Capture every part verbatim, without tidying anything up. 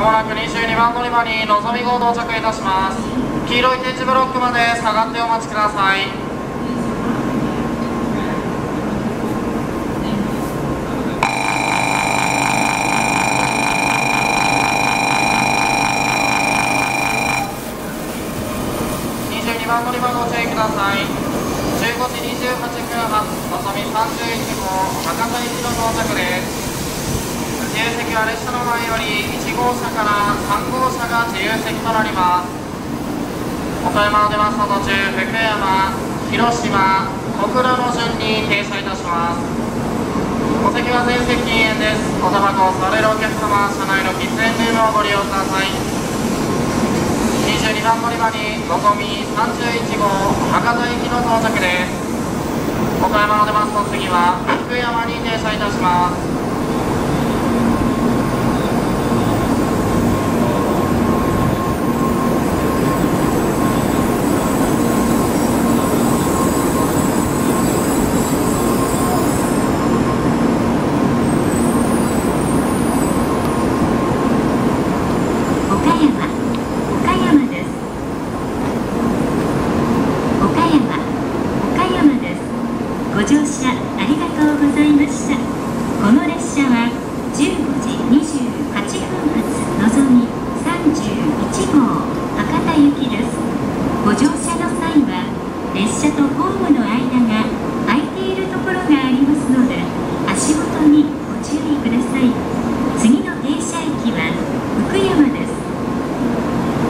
まもなくにじゅうにばん乗り場にのぞみ号到着いたします。黄色い点字ブロックまで下がってお待ちください。にじゅうにばん乗り場ご注意ください。じゅうごじにじゅうはっぷん発のぞみさんじゅういちごう博多駅の到着です。自由席は列車の前よりいちごうしゃからさんごうしゃが自由席となります。岡山を出ました途中、福山、広島、小倉の順に停車いたします。お席は全席禁煙です。おタバコを吸われるお客様、車内の喫煙ルームをご利用ください。にじゅうにばん乗り場にのぞみさんじゅういちごう博多行きの到着です。岡山を出ますと次は福山に停車いたします。ご乗車ありがとうございました。この列車はじゅうごじにじゅうはっぷん発のぞみさんじゅういちごう博多行きです。ご乗車の際は列車とホームの間が空いているところがありますので、足元にご注意ください。次の停車駅は福山です。ご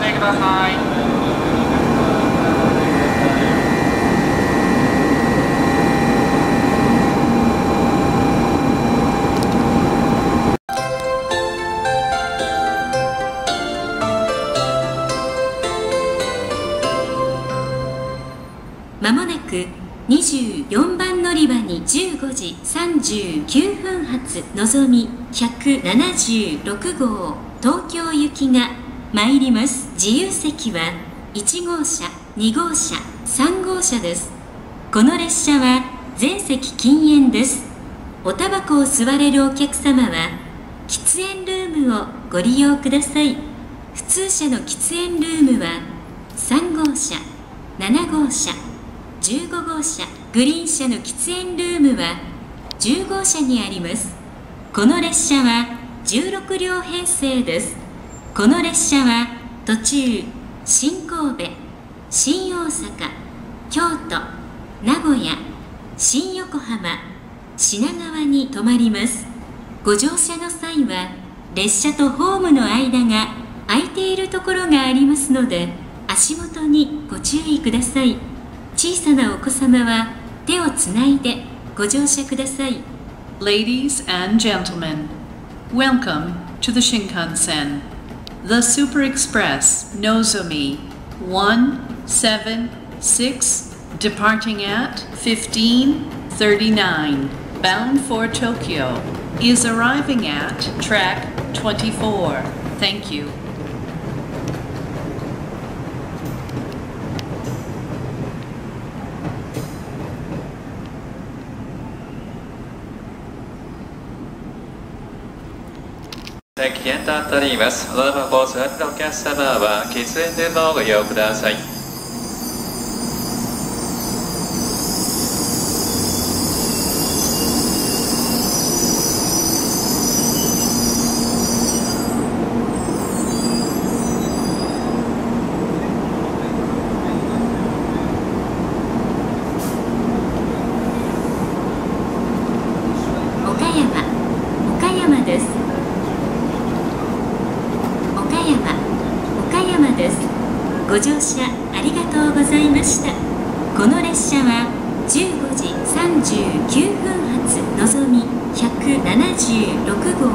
注意ください。まもなくにじゅうよんばん乗り場にじゅうごじさんじゅうきゅうふん発のぞみひゃくななじゅうろくごう東京行きが参ります。自由席はいちごうしゃ、にごうしゃ、さんごうしゃです。この列車は全席禁煙です。おタバコを吸われるお客様は喫煙ルームをご利用ください。普通車の喫煙ルームはさんごうしゃ、ななごうしゃ、じゅうごごうしゃ、グリーン車の喫煙ルームはじゅうごうしゃにあります。この列車はじゅうろくりょうへんせいです。この列車は途中新神戸、新大阪、京都、名古屋、新横浜、品川に停まります。ご乗車の際は列車とホームの間が空いているところがありますので、足元にご注意ください。小さなお子様は手をつないでご乗車ください。 Ladies and gentlemen, welcome to the Shinkansen. The Super Express Nozomi one seven six departing at fifteen thirty-nine bound for Tokyo is arriving at track twenty-four. Thank you. 禁煙となっております。おタバコを吸われたお客様は喫煙ルームをご利用ください。岡山、岡山です。ご乗車ありがとうございました。この列車はじゅうごじさんじゅうきゅうふん発のぞみひゃくななじゅうろくごう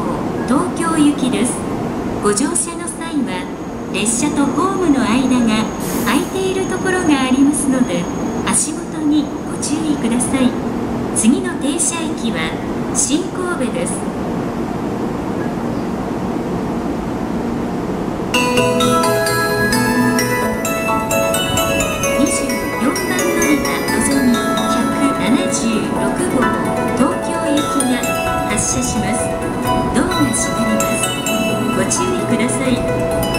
東京行きです。ご乗車の際は列車とホームの間が空いているところがありますので、足元にご注意ください。次の停車駅は新神戸です。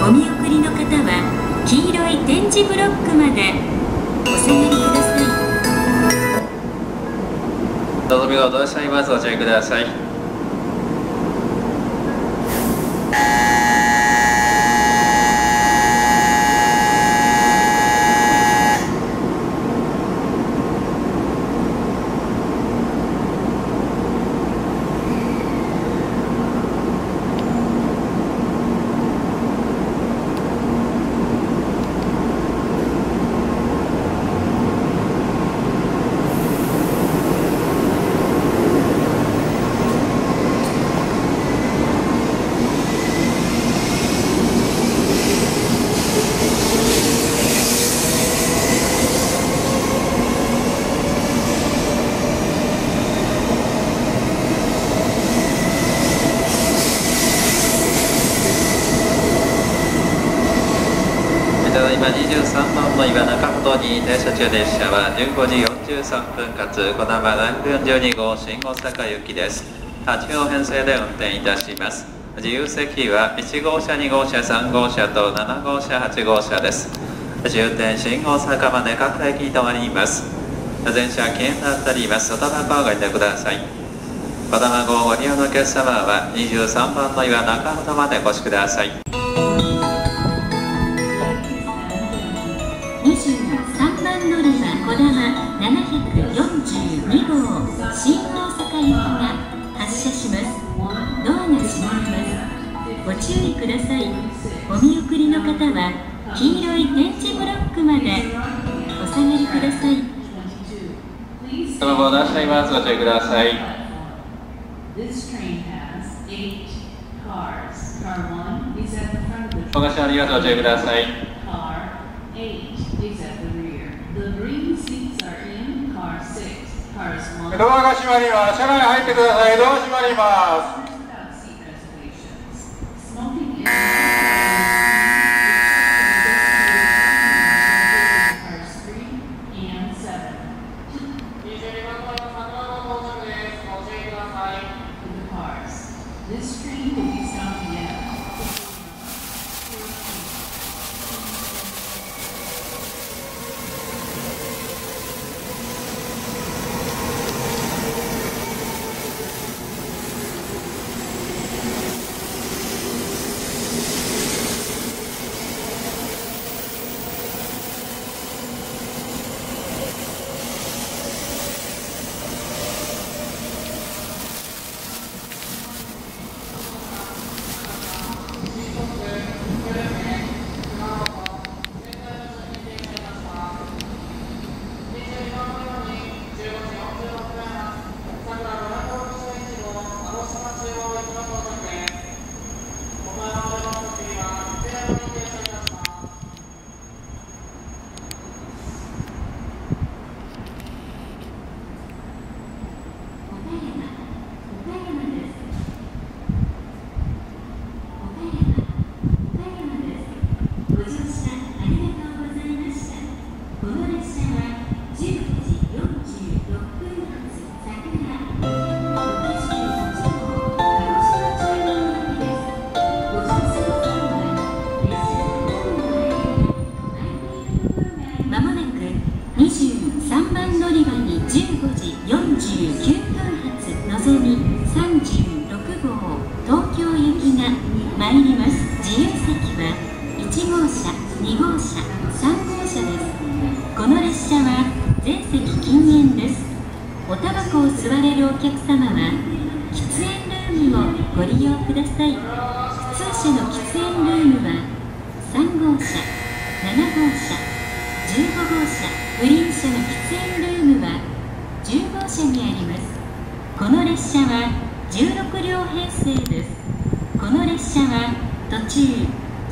お見送りの方は黄色い点字ブロックまでお下がりください。ドア扉をどうします。お注意ください。今、にじゅうさんばんの岩中ほどに停車中。列車はじゅうごじよんじゅうさんぷん発小玉ランよんじゅうに号新大阪行きです。はち両編成で運転いたします。自由席はいち号車、に号車、さん号車となな号車、はち号車です。終点新大阪まで各駅に停まります。全車禁煙となっております。外箱をご利用ください。小玉号ご利用のお客様はにじゅうさんばんの岩中ほどまでお越しください。にじゅうさんばん乗り場こだまななひゃくよんじゅうに号新大阪行きが発車します。ドアが閉まります。ご注意ください。お見送りの方は黄色い点字ブロックまでお下がりください。その後出しています。ご注意ください。お貸しありがとう。ご注意ください。ドアが閉まります。車内入ってください。ドア閉まります。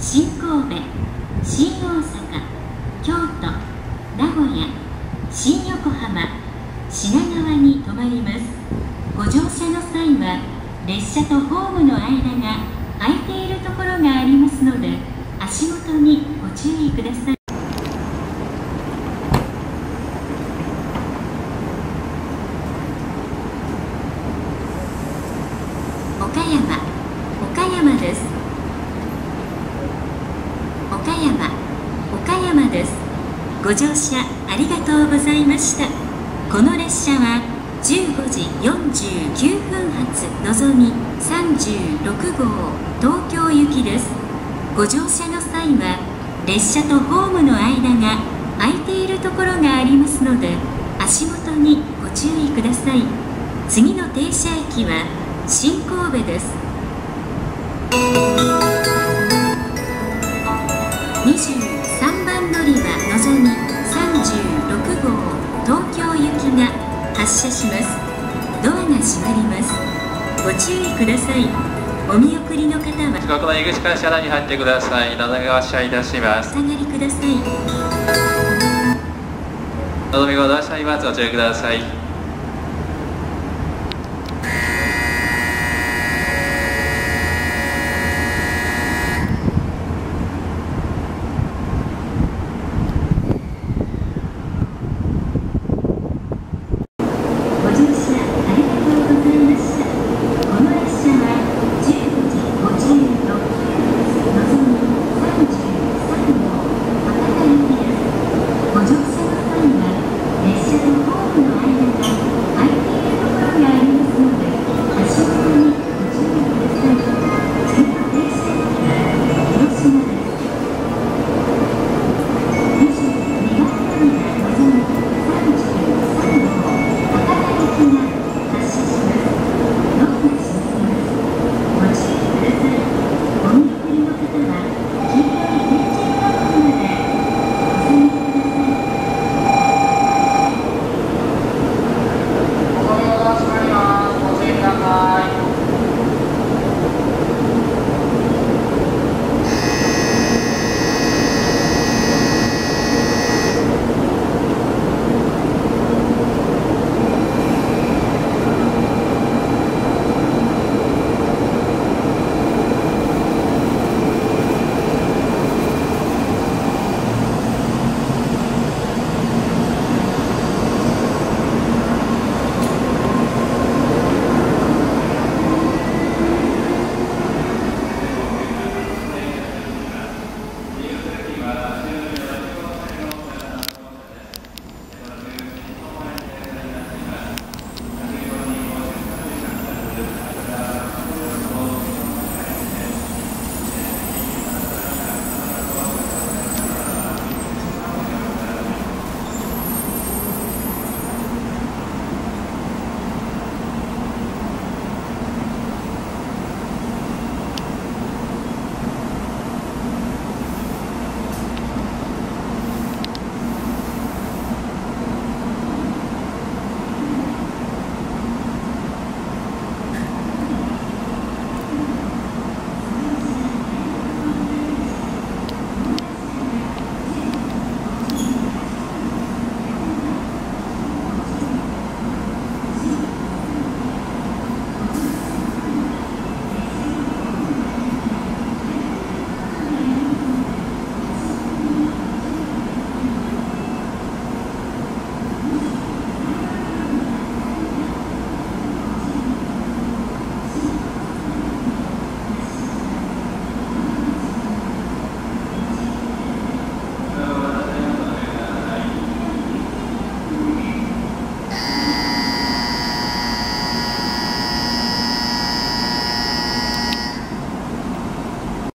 新神戸、新大阪、京都、名古屋、新横浜、品川に停まります。ご乗車の際は列車とホームの間が空いているところがありますので、足元にご注意ください。岡山、岡山です。岡山、岡山です。ご乗車ありがとうございました。この列車はじゅうごじよんじゅうきゅうふん発のぞみさんじゅうろくごう東京行きです。ご乗車の際は列車とホームの間が空いているところがありますので、足元にご注意ください。次の停車駅は新神戸です。にじゅうさんばん乗り場のぞみさんじゅうろくごう東京行きが発車します。ドアが閉まります。ご注意ください。お見送りの方は近くの入り口から車内に入ってください。なだが発車いたします。お下がりください。のぞみご乗車います。ご注意ください。